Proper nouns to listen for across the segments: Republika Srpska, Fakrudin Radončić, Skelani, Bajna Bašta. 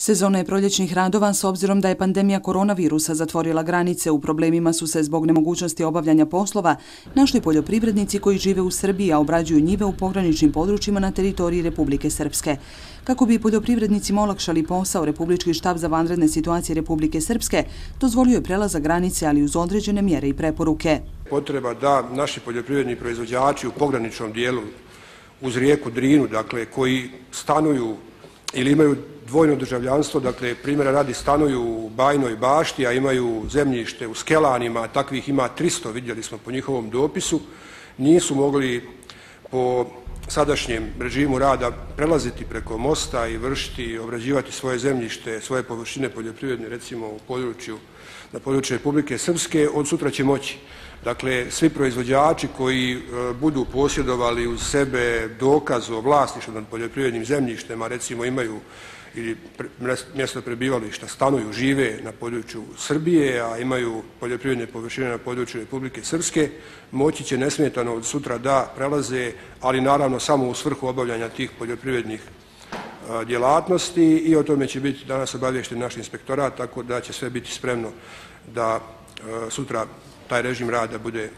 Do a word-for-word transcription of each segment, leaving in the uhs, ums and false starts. Sezona je proljećnih radova s obzirom da je pandemija koronavirusa zatvorila granice. U problemima su se zbog nemogućnosti obavljanja poslova našli poljoprivrednici koji žive u Srbiji, a obrađuju njive u pograničnim područjima na teritoriji Republike Srpske. Kako bi poljoprivrednicima olakšali posao, Republički štab za vanredne situacije Republike Srpske dozvolio je prelazak granice, ali uz određene mjere i preporuke. Potreba da naši poljoprivredni proizvođači u pograničnom dijelu uz rijeku Drinu, dakle, koji stanuju ili imaju dvojno državljanstvo, dakle, primjera radi stanuju u Bajnoj Bašti, a imaju zemljište u Skelanima, takvih ima tristo, vidjeli smo po njihovom dopisu, nisu mogli po sadašnjem režimu rada prelaziti preko mosta i vršiti, obrađivati svoje zemljište, svoje površine poljoprivredne, recimo u području, na području Republike Srpske, od sutra će moći. Dakle, svi proizvođači koji budu posjedovali uz sebe dokaz o vlasništvu nad poljoprivrednim zemljištima, recimo imaju ili mjesto prebivališta, stanuju, žive na području Srbije, a imaju poljoprivredne površine na području Republike Srpske, moći će nesmetano od sutra da prelaze, ali naravno samo u svrhu obavljanja tih poljoprivrednih djelatnosti, i o tome će biti danas obavješten naš inspektorat, tako da će sve biti spremno da sutra taj režim rada bude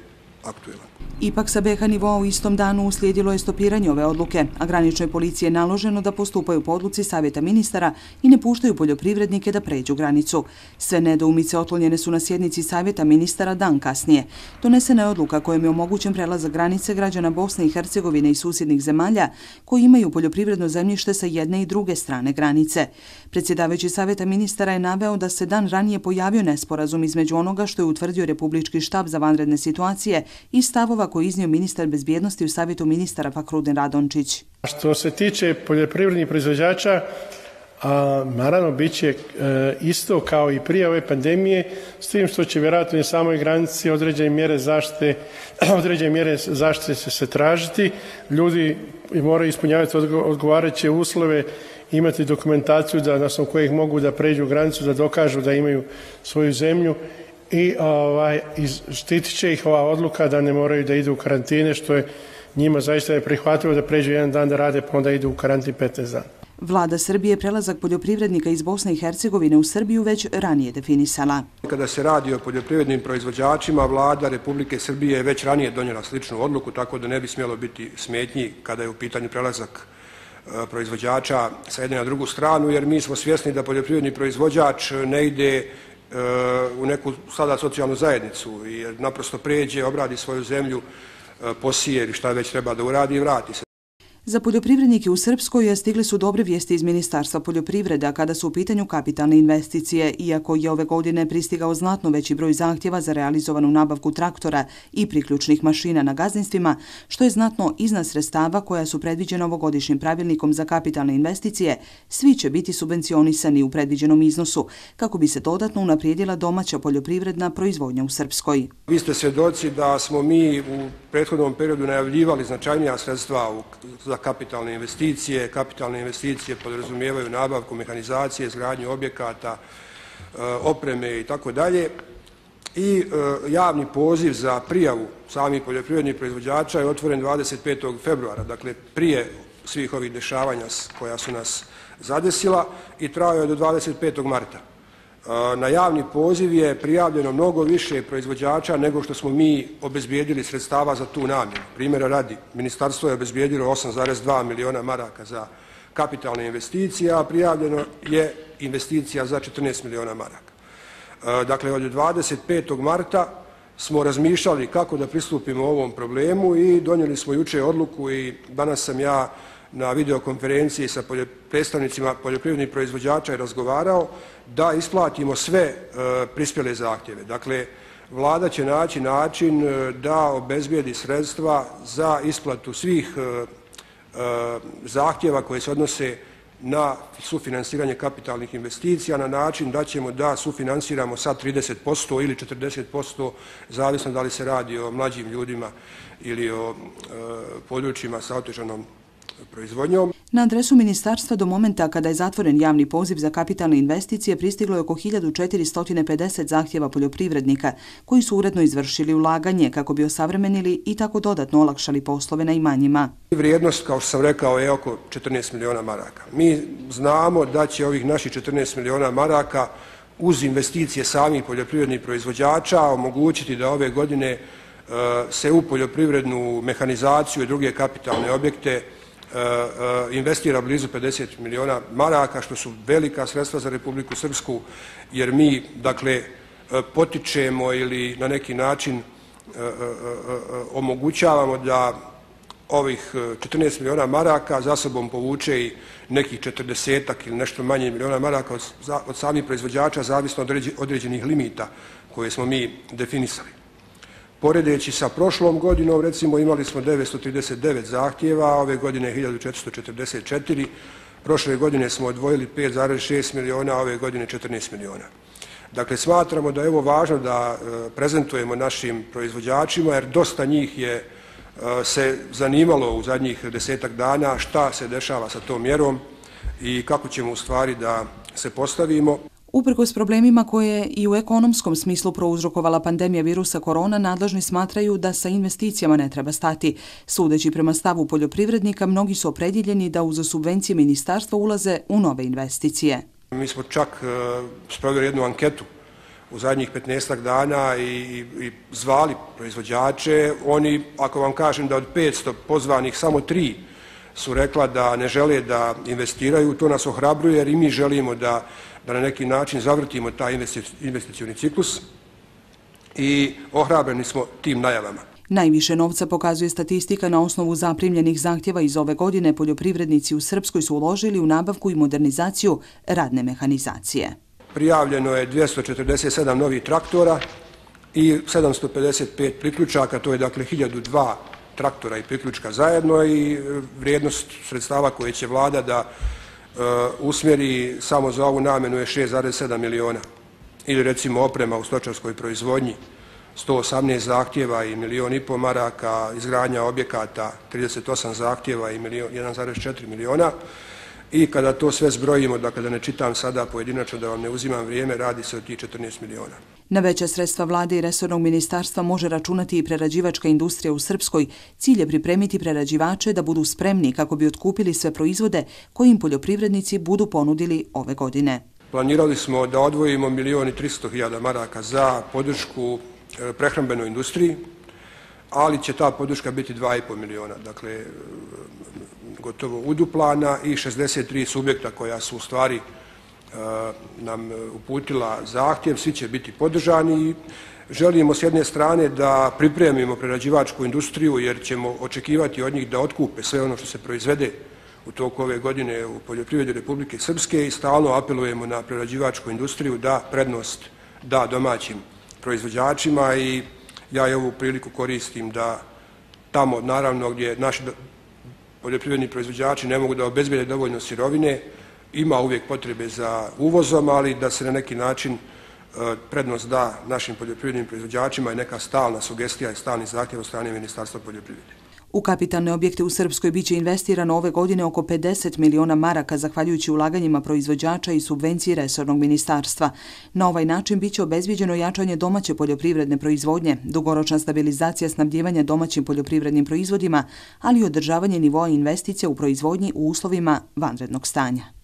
aktuelan. Ipak sa B H nivoa u istom danu uslijedilo je stopiranje ove odluke, a graničnoj policiji je naloženo da postupaju po odluci Savjeta ministara i ne puštaju poljoprivrednike da pređu granicu. Sve nedoumice otklonjene su na sjednici Savjeta ministara dan kasnije. Donesena je odluka kojom je omogućen prelazak granice građana Bosne i Hercegovine i susjednih zemalja koji imaju poljoprivredno zemljište sa jedne i druge strane granice. Predsjedavajući Savjeta ministara je naveo da se dan ranije pojavio nesporazum između onoga što je utvrdio Republički štab za vanredne situacije i stavova koju iznio ministar bezbjednosti u Savjetu ministara Fakrudin Radončić. Što se tiče poljoprivrednih proizvođača, naravno bit će isto kao i prije ove pandemije, s tim što će vjerojatno na samoj granici određene mjere zaštite, određene mjere zaštite će se tražiti. Ljudi moraju ispunjavati odgovarajuće uslove, imati dokumentaciju da, na osnovu kojih mogu da pređu granicu, da dokažu da imaju svoju zemlju, i ovaj, štitit će ih ova odluka da ne moraju da idu u karantine, što je njima zaista neprihvatljivo da pređu jedan dan da rade, pa onda idu u karantin petnaest dana. Vlada Srbije prelazak poljoprivrednika iz Bosne i Hercegovine u Srbiju već ranije definisala. Kada se radi o poljoprivrednim proizvođačima, Vlada Republike Srbije je već ranije donijela sličnu odluku, tako da ne bi smjelo biti smetnji kada je u pitanju prelazak proizvođača sa jedne na drugu stranu, jer mi smo svjesni da poljoprivredni proizvođač ne ide u neku sada socijalnu zajednicu i naprosto pređe, obradi svoju zemlju, posije ili šta već treba da uradi i vrati se. Za poljoprivrednike u Srpskoj stigle su dobre vijesti iz Ministarstva poljoprivreda kada su u pitanju kapitalne investicije, iako je ove godine pristigao znatno veći broj zahtjeva za realizovanu nabavku traktora i priključnih mašina na gazdinstvima, što je znatno iznad sredstava koja su predviđena ovogodišnjim pravilnikom za kapitalne investicije. Svi će biti subvencionisani u predviđenom iznosu, kako bi se dodatno unaprijedila domaća poljoprivredna proizvodnja u Srpskoj. Vi ste svjedoci da smo mi u prethodnom periodu najavljivali značajnija sredstva za kapitalne investicije. Kapitalne investicije podrazumijevaju nabavku mehanizacije, izgradnju objekata, opreme i tako dalje. I javni poziv za prijavu samih poljoprivrednih proizvođača je otvoren dvadeset petog februara, dakle prije svih ovih dešavanja koja su nas zadesila, i trajao je do dvadeset petog marta. Na javni poziv je prijavljeno mnogo više proizvođača nego što smo mi obezbijedili sredstava za tu namjenu. Primjera radi, ministarstvo je obezbijedilo osam zarez dva miliona maraka za kapitalne investicije, a prijavljeno je investicija za četrnaest miliona maraka. Dakle, od dvadeset petog marta smo razmišljali kako da pristupimo ovom problemu i donijeli smo juče odluku, i danas sam ja na videokonferenciji sa predstavnicima poljoprivrednih proizvođača je razgovarao da isplatimo sve prispjele zahtjeve. Dakle, Vlada će naći način da obezbijedi sredstva za isplatu svih zahtjeva koje se odnose na sufinansiranje kapitalnih investicija na način da ćemo da sufinansiramo sa trideset posto ili četrdeset posto, zavisno da li se radi o mlađim ljudima ili o područjima sa otežanom proizvodnjom. Na adresu ministarstva do momenta kada je zatvoren javni poziv za kapitalne investicije pristiglo je oko hiljadu četiristo pedeset zahtjeva poljoprivrednika koji su uredno izvršili ulaganje kako bi osavremenili i tako dodatno olakšali poslove na imanjima. Vrijednost, kao što sam rekao, je oko četrnaest miliona maraka. Mi znamo da će ovih naših četrnaest miliona maraka uz investicije samih poljoprivrednih proizvođača omogućiti da ove godine se u poljoprivrednu mehanizaciju i druge kapitalne objekte investira blizu pedeset miliona maraka, što su velika sredstva za Republiku Srpsku, jer mi, dakle, potičemo ili na neki način omogućavamo da ovih četrnaest miliona maraka za sobom povuče i nekih četrdesetak ili nešto manje miliona maraka od samih proizvođača, zavisno od određenih limita koje smo mi definisali. Poredeći sa prošlom godinom, recimo, imali smo devetsto trideset devet zahtjeva, ove godine hiljadu četiristo četrdeset četiri, prošle godine smo odvojili pet zarez šest miliona, ove godine četrnaest miliona. Dakle, smatramo da je ovo važno da prezentujemo našim proizvođačima, jer dosta njih je se zanimalo u zadnjih desetak dana šta se dešava sa tom mjerom i kako ćemo u stvari da se postavimo. Uprkos problemima koje i u ekonomskom smislu prouzrokovala pandemija virusa korona, nadležni smatraju da sa investicijama ne treba stati. Sudeći prema stavu poljoprivrednika, mnogi su opredjeljeni da uz subvencije ministarstva ulaze u nove investicije. Mi smo čak sproveli jednu anketu u zadnjih petnaestak dana i zvali proizvođače. Oni, ako vam kažem da od petsto pozvanih samo tri su rekla da ne žele da investiraju, to nas ohrabruje jer i mi želimo da da na neki način zavrtimo taj investicioni ciklus i ohrabreni smo tim najavama. Najviše novca, pokazuje statistika, na osnovu zaprimljenih zahtjeva iz ove godine poljoprivrednici u Srpskoj su uložili u nabavku i modernizaciju radne mehanizacije. Prijavljeno je dvjesto četrdeset sedam novih traktora i sedamsto pedeset pet priključaka, to je dakle hiljadu dva traktora i priključka zajedno, i vrijednost sredstava koje će vlada da usmjeri samo za ovu namenu je šest zarez sedam miliona, ili recimo oprema u stočarskoj proizvodnji, sto osamnaest zahtjeva i milion i po maraka, izgradnja objekata, trideset osam zahtjeva i jedan zarez četiri miliona. I kada to sve zbrojimo, dakle da ne čitam sada pojedinačno, da vam ne uzimam vrijeme, radi se o tih četrnaest miliona. Na veća sredstva vlade i resornog ministarstva može računati i prerađivačka industrija u Srpskoj. Cilj je pripremiti prerađivače da budu spremni kako bi otkupili sve proizvode kojim poljoprivrednici budu ponudili ove godine. Planirali smo da odvojimo milion i tristo hiljada maraka za podršku prehrambenoj industriji, ali će ta podrška biti dva i po miliona, dakle gotovo uduplana, i šezdeset tri subjekta koja su u stvari nam uputila zahtjev, svi će biti podržani. Želimo s jedne strane da pripremimo prerađivačku industriju jer ćemo očekivati od njih da otkupe sve ono što se proizvede u toku ove godine u poljoprivredi Republike Srpske, i stalno apelujemo na prerađivačku industriju da prednost da domaćim proizvođačima, i ja ovu priliku koristim da tamo, naravno, gdje naši poljoprivredni proizvođači ne mogu da obezbijede dovoljno sirovine, ima uvijek potrebe za uvozom, ali da se na neki način prednost da našim poljoprivrednim proizvođačima je neka stalna sugestija i stalni zahtjev od strane Ministarstva poljoprivrede. U kapitalne objekte u Srpskoj biće investirano ove godine oko pedeset miliona maraka, zahvaljujući ulaganjima proizvođača i subvenciji resornog ministarstva. Na ovaj način biće obezbijeđeno jačanje domaće poljoprivredne proizvodnje, dugoročna stabilizacija snabdjevanja domaćim poljoprivrednim proizvodima, ali i održavanje nivoa investicija u proizvodnji u uslovima vanrednog stanja.